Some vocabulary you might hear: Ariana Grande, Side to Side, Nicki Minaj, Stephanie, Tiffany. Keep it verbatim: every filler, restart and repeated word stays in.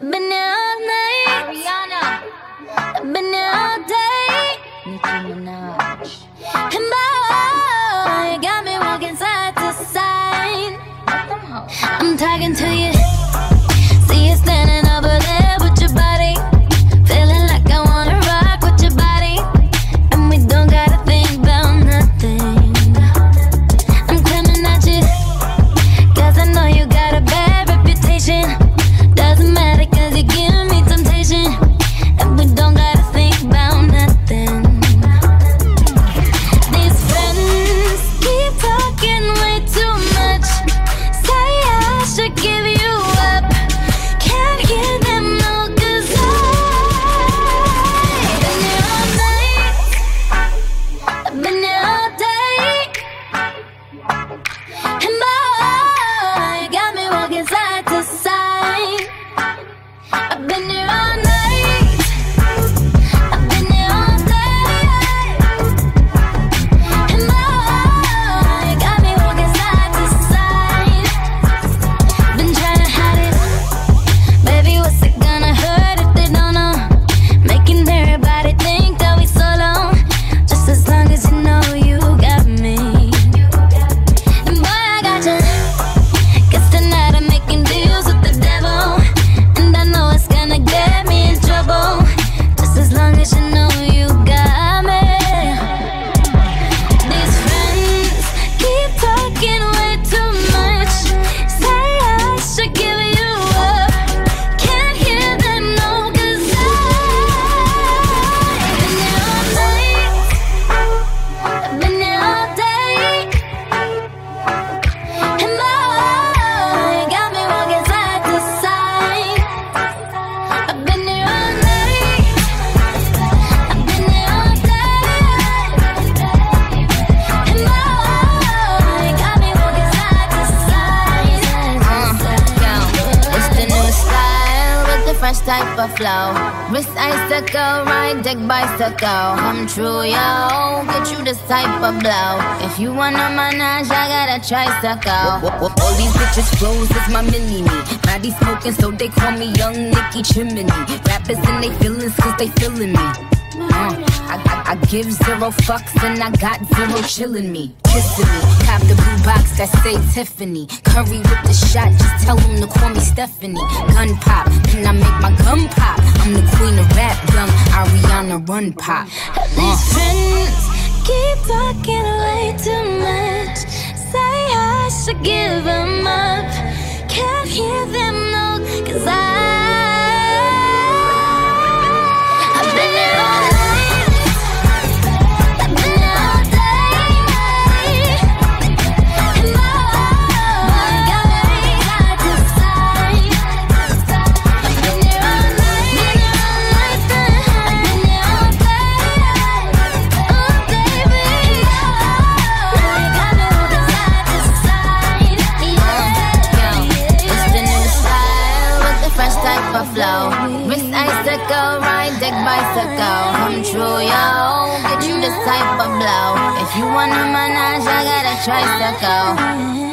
I've been here all night, Ariana. I've been here all day, Nicki Minaj. And boy, you got me walking side to side. I'm talking to you. See you standing over there with your body, feeling like I wanna rock with your body, and we don't gotta think about nothing. I'm coming at you, 'cause I know you got a bad reputation. Doesn't matter, 'cause you give me temptation, and we don't gotta think about nothing. These friends keep talking way too much. Say I should give you up. Can't hear them, no, 'cause I've been here all night, I've been here all day, and boy, you got me walking side to side. I've been here all night, I've been here all day, and boy, you got me walking side to side. Been trying to hide it, baby, what's it gonna hurt if they don't know? Making everybody think that we solo, just as long as you know you got me. And boy, I got you, 'cause tonight I'm making deals with the devil, and I know it's gonna get me in trouble, just as long as you know you got me. These friends keep talking way too much. Say I should give you up. Can't hear them, no, 'cause I've been here all night, I've been here all day, and boy, you got me walking side to side. I've been here all night, I've been here all day, and boy, you got me walking side to side, side to side. It's the new style with the fresh type of flow. Wrist icicle, ride deck bicycle. Come true, yo, get you this type of blow. If you wanna manage, I got a tricycle. Whoop, whoop, whoop. All these bitches close, it's my mini me. Body smoking, so they call me Young Nicky Chimney. Rappers and they feelings, 'cause they feeling me. Uh, I, I, I give zero fucks and I got zero chillin' me. Kissing me, cop the blue box that say Tiffany. Curry with the shot, just tell them to call me Stephanie. Gun pop, can I make my gun pop? I'm the queen of rap, young Ariana run pop. These Uh, friends keep talking way too much. Say I should give 'em up. Can't hear them, no, 'cause I- I've been here all night, I've been here all day, and boy, you got me walking side to side. I've been here all night, been here all night, I've been here all day, oh baby, boy, you got me walking side to side. It's the new style with the fresh type of flow. Wrist icicle, ride deck bicycle. Come true, yo, get you this type of blow. If you wanna manage, I got a tricycle.